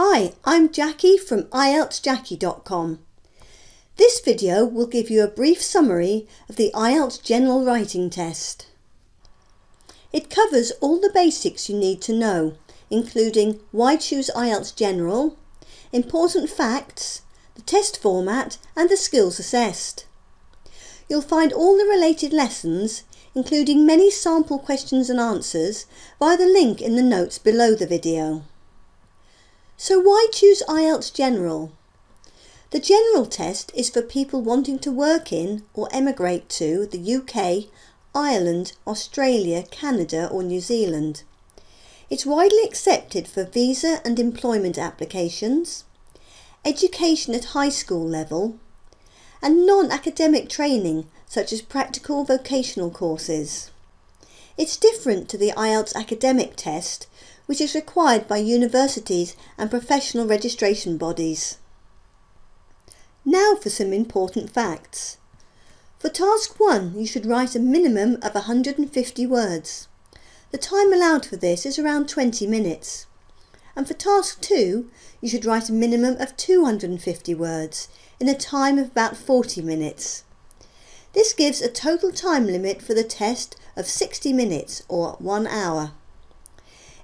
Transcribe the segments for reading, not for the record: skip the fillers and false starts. Hi, I'm Jackie from IELTSJacky.com. This video will give you a brief summary of the IELTS General Writing Test. It covers all the basics you need to know, including why choose IELTS General, important facts, the test format and the skills assessed. You'll find all the related lessons, including many sample questions and answers, via the link in the notes below the video. So why choose IELTS General? The General test is for people wanting to work in or emigrate to the UK, Ireland, Australia, Canada or New Zealand. It's widely accepted for visa and employment applications, education at high school level, and non-academic training such as practical vocational courses. It's different to the IELTS academic test, which is required by universities and professional registration bodies. Now for some important facts. For task 1, you should write a minimum of 150 words. The time allowed for this is around 20 minutes. And for task 2, you should write a minimum of 250 words in a time of about 40 minutes. This gives a total time limit for the test of 60 minutes or 1 hour.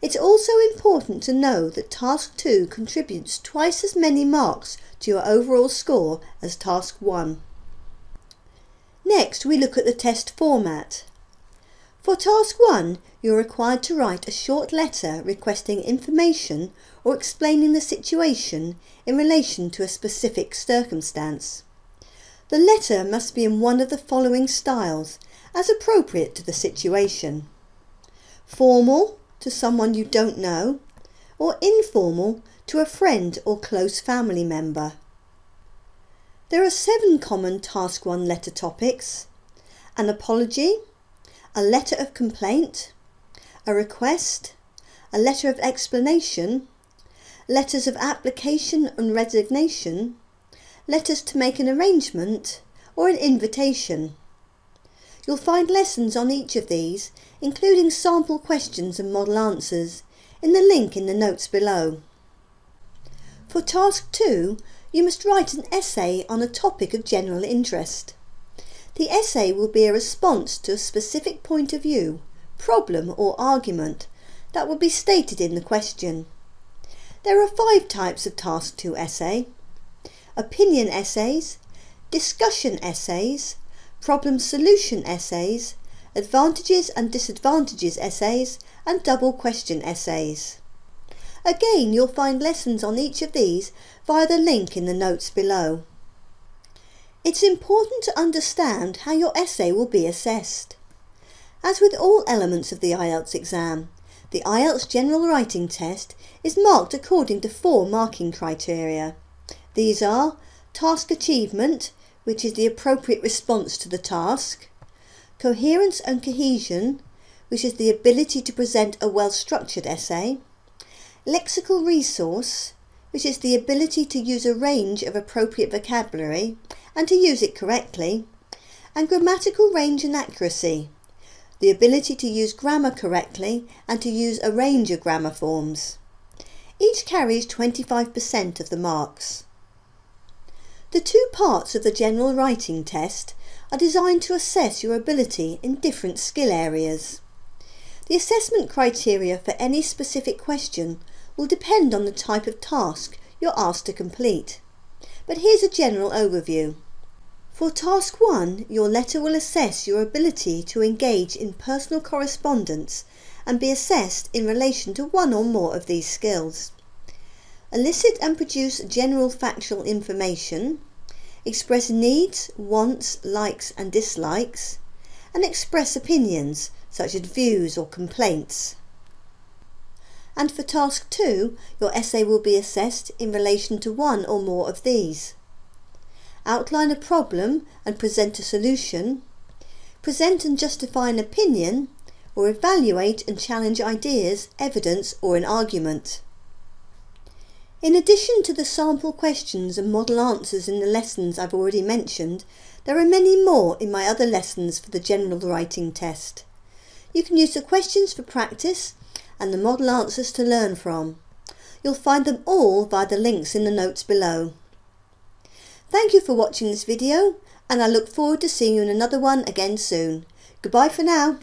It's also important to know that Task 2 contributes twice as many marks to your overall score as Task 1. Next, we look at the test format. For Task 1, you're required to write a short letter requesting information or explaining the situation in relation to a specific circumstance. The letter must be in one of the following styles, as appropriate to the situation. Formal, to someone you don't know, or informal, to a friend or close family member. There are 7 common Task 1 letter topics: an apology, a letter of complaint, a request, a letter of explanation, letters of application and resignation, letters to make an arrangement, or an invitation. You'll find lessons on each of these, including sample questions and model answers, in the link in the notes below. For Task 2, you must write an essay on a topic of general interest. The essay will be a response to a specific point of view, problem or argument that will be stated in the question. There are 5 types of Task 2 essay: opinion essays, discussion essays, problem solution essays, advantages and disadvantages essays, and double question essays. Again, you'll find lessons on each of these via the link in the notes below. It's important to understand how your essay will be assessed. As with all elements of the IELTS exam, the IELTS General Writing Test is marked according to 4 marking criteria. These are task achievement, which is the appropriate response to the task; coherence and cohesion, which is the ability to present a well-structured essay; lexical resource, which is the ability to use a range of appropriate vocabulary and to use it correctly; and grammatical range and accuracy, the ability to use grammar correctly and to use a range of grammar forms. Each carries 25% of the marks. The 2 parts of the General Writing Test are designed to assess your ability in different skill areas. The assessment criteria for any specific question will depend on the type of task you're asked to complete, but here's a general overview. For Task 1, your letter will assess your ability to engage in personal correspondence and be assessed in relation to one or more of these skills: elicit and produce general factual information, express needs, wants, likes and dislikes, and express opinions such as views or complaints. And for Task 2, your essay will be assessed in relation to one or more of these: outline a problem and present a solution, present and justify an opinion, or evaluate and challenge ideas, evidence or an argument. In addition to the sample questions and model answers in the lessons I've already mentioned, there are many more in my other lessons for the General Writing Test. You can use the questions for practice and the model answers to learn from. You'll find them all via the links in the notes below. Thank you for watching this video, and I look forward to seeing you in another one again soon. Goodbye for now.